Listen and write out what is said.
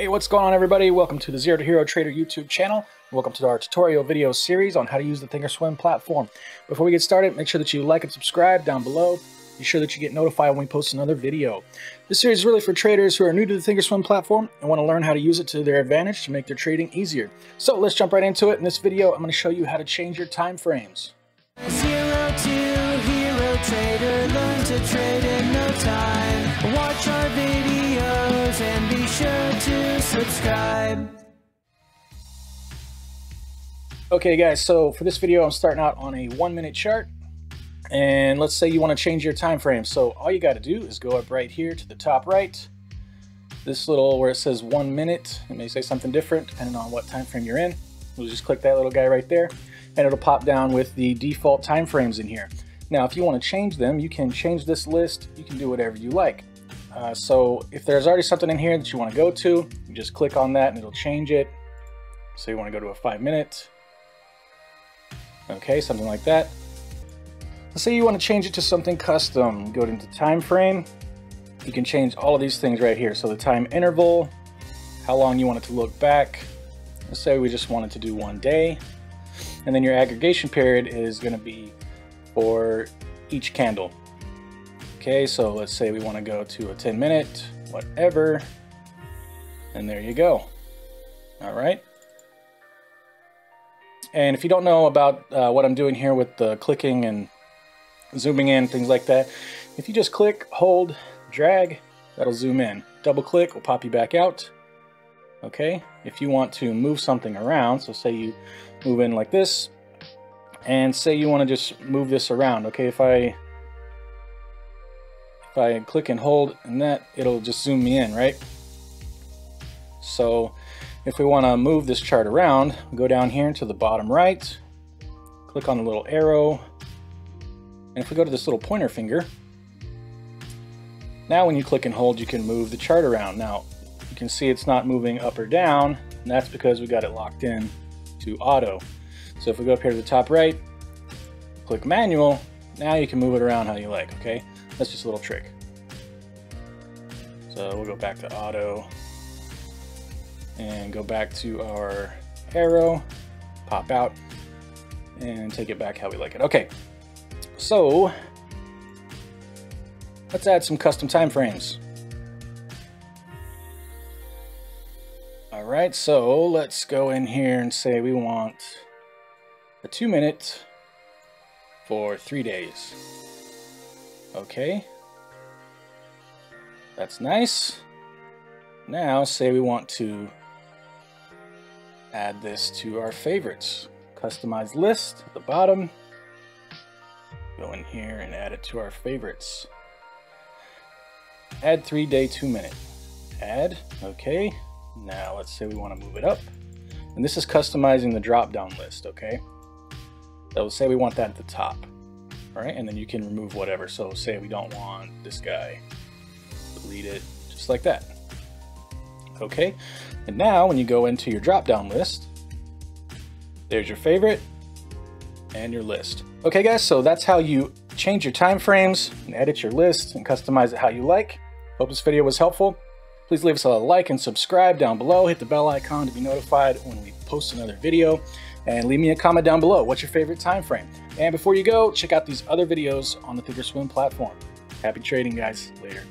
Hey, what's going on, everybody? Welcome to the Zero to Hero Trader YouTube channel. Welcome to our tutorial video series on how to use the Thinkorswim platform. Before we get started, make sure that you like and subscribe down below. Be sure that you get notified when we post another video. This series is really for traders who are new to the Thinkorswim platform and want to learn how to use it to their advantage to make their trading easier. So let's jump right into it. In this video, I'm going to show you how to change your time frames. Zero to Hero Trader, learn to trade in no time. Watch our videos and be sure to subscribe. Okay guys, so for this video, I'm starting out on a 1 minute chart. And let's say you want to change your time frame. So all you got to do is go up right here to the top right. This little where it says 1 minute, it may say something different depending on what time frame you're in. We'll just click that little guy right there and it'll pop down with the default time frames in here. Now, if you want to change them, you can change this list. You can do whatever you like. So if there's already something in here that you want to go to, you just click on that and it'll change it. So you want to go to a 5 minute. Okay, something like that. Let's say you want to change it to something custom. Go into time frame. You can change all of these things right here. So the time interval, how long you want it to look back. Let's say we just wanted to do 1 day. And then your aggregation period is going to be for each candle. Okay, so let's say we want to go to a 10 minute, whatever. And there you go. All right. And if you don't know about what I'm doing here with the clicking and zooming in, things like that. If you just click, hold, drag, that'll zoom in. Double click will pop you back out. Okay, if you want to move something around, so say you move in like this, and say you want to just move this around. Okay, if I click and hold and that, it'll just zoom me in, right? So if we want to move this chart around, go down here to the bottom right, click on the little arrow. And if we go to this little pointer finger, now when you click and hold, you can move the chart around. Now you can see it's not moving up or down, and that's because we got it locked in to auto. So if we go up here to the top right, click manual, now you can move it around how you like, okay? That's just a little trick. So we'll go back to auto and go back to our arrow, pop out, and take it back how we like it, okay. So let's add some custom time frames. All right, so let's go in here and say we want a 2 minute for 3 days. Okay, that's nice. Now say we want to add this to our favorites. Customize list at the bottom. Go in here and add it to our favorites. Add 3 day, 2 minute. Add, okay. Now let's say we want to move it up. And this is customizing the drop down list, okay? So say we want that at the top, all right? And then you can remove whatever. So say we don't want this guy, delete it, just like that. Okay, and now when you go into your drop down list, there's your favorite and your list. Okay guys, so that's how you change your time frames and edit your list and customize it how you like. Hope this video was helpful. Please leave us a like and subscribe down below. Hit the bell icon to be notified when we post another video. And leave me a comment down below. What's your favorite time frame? And before you go, check out these other videos on the Thinkorswim platform. Happy trading, guys. Later.